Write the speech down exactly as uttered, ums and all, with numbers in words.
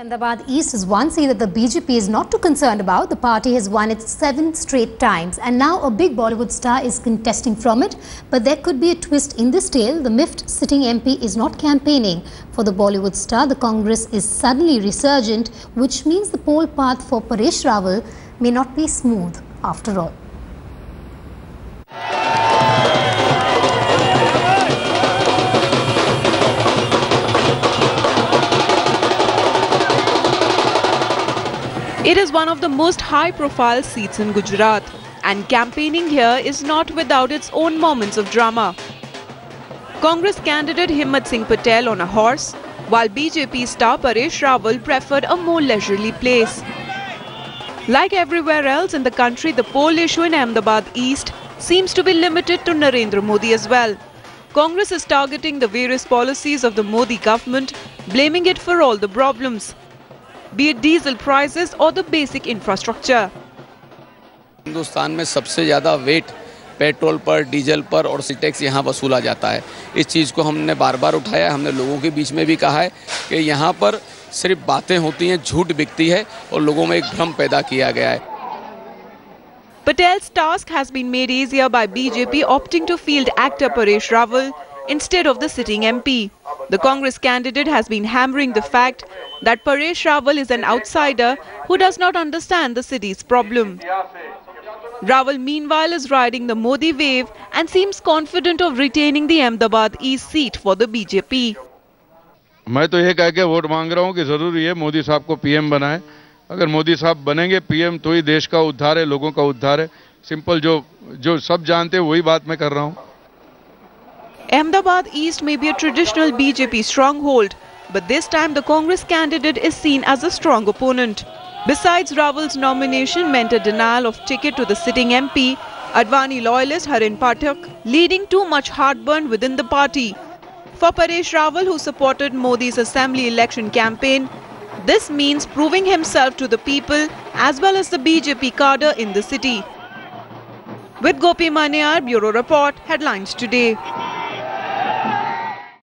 Ahmedabad East is one seat that the B J P is not too concerned about. The party has won it seven straight times and now a big Bollywood star is contesting from it. But there could be a twist in this tale. The miffed sitting M P is not campaigning for the Bollywood star. The Congress is suddenly resurgent, which means the poll path for Paresh Rawal may not be smooth after all. It is one of the most high-profile seats in Gujarat, and campaigning here is not without its own moments of drama. Congress candidate Himmat Singh Patel on a horse, while B J P star Paresh Rawal preferred a more leisurely place. Like everywhere else in the country, the poll issue in Ahmedabad East seems to be limited to Narendra Modi as well. Congress is targeting the various policies of the Modi government, blaming it for all the problems, be it diesel prices or the basic infrastructure. Hindustan में सबसे ज़्यादा wait petrol पर, diesel पर और सी tax यहाँ वसूला जाता है। इस चीज़ को हमने बार बार उठाया है, हमने लोगों के बीच में भी कहा है कि यहाँ पर सिर्फ बातें होती हैं, झूठ बिकती है और लोगों में एक भ्रम पैदा किया गया है। Patel's task has been made easier by B J P opting to field actor Paresh Rawal instead of the sitting M P. The Congress candidate has been hammering the fact that Paresh Rawal is an outsider who does not understand the city's problem. Rawal meanwhile is riding the Modi wave and seems confident of retaining the Ahmedabad East seat for the B J P. मैं तो ये कह के vote मांग रहा हूँ कि जरूरी है मोदी साहब को पीएम बनाएं। अगर मोदी साहब बनेंगे पीएम तो ही देश का उद्धार है, लोगों का उद्धार है। सिंपल जो जो सब जानते हैं वही बात मैं कर रहा हूँ। Ahmedabad East may be a traditional B J P stronghold, but this time the Congress candidate is seen as a strong opponent. Besides, Rawal's nomination meant a denial of ticket to the sitting M P, Advani loyalist Harin Pathak, leading to much heartburn within the party. For Paresh Rawal, who supported Modi's assembly election campaign, this means proving himself to the people as well as the B J P cadre in the city. With Gopi Maniar, Bureau Report, Headlines Today.